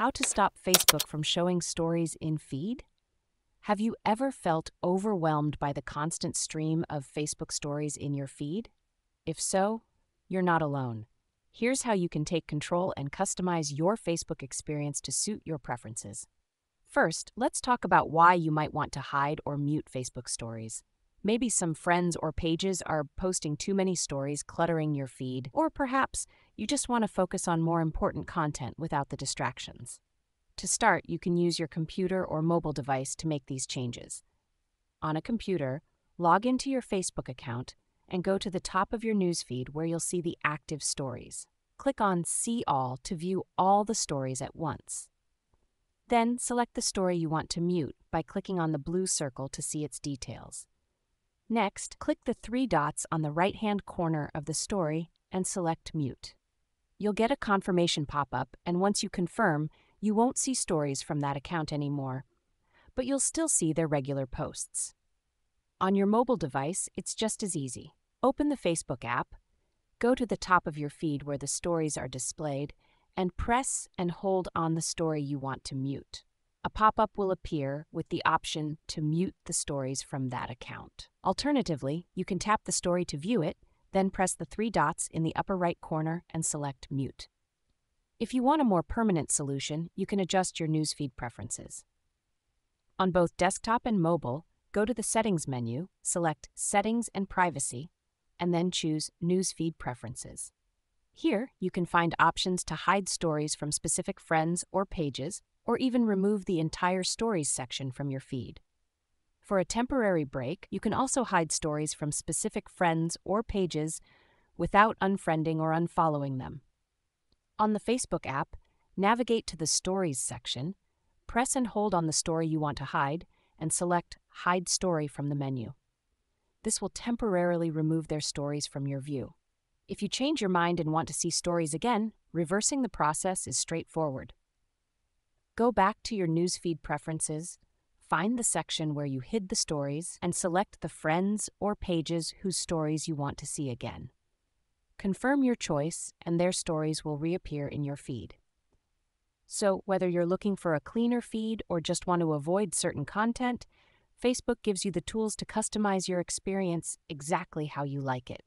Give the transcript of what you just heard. How to stop Facebook from showing stories in feed? Have you ever felt overwhelmed by the constant stream of Facebook stories in your feed? If so, you're not alone. Here's how you can take control and customize your Facebook experience to suit your preferences. First, let's talk about why you might want to hide or mute Facebook stories. Maybe some friends or pages are posting too many stories cluttering your feed, or perhaps you just want to focus on more important content without the distractions. To start, you can use your computer or mobile device to make these changes. On a computer, log into your Facebook account and go to the top of your newsfeed where you'll see the active stories. Click on See All to view all the stories at once. Then select the story you want to mute by clicking on the blue circle to see its details. Next, click the three dots on the right-hand corner of the story and select Mute. You'll get a confirmation pop-up, and once you confirm, you won't see stories from that account anymore, but you'll still see their regular posts. On your mobile device, it's just as easy. Open the Facebook app, go to the top of your feed where the stories are displayed, and press and hold on the story you want to mute. A pop-up will appear with the option to mute the stories from that account. Alternatively, you can tap the story to view it, then press the three dots in the upper right corner and select Mute. If you want a more permanent solution, you can adjust your newsfeed preferences. On both desktop and mobile, go to the Settings menu, select Settings and Privacy, and then choose Newsfeed Preferences. Here, you can find options to hide stories from specific friends or pages, or even remove the entire Stories section from your feed. For a temporary break, you can also hide stories from specific friends or pages without unfriending or unfollowing them. On the Facebook app, navigate to the Stories section, press and hold on the story you want to hide, and select Hide Story from the menu. This will temporarily remove their stories from your view. If you change your mind and want to see stories again, reversing the process is straightforward. Go back to your newsfeed preferences, find the section where you hid the stories, and select the friends or pages whose stories you want to see again. Confirm your choice, and their stories will reappear in your feed. So, whether you're looking for a cleaner feed or just want to avoid certain content, Facebook gives you the tools to customize your experience exactly how you like it.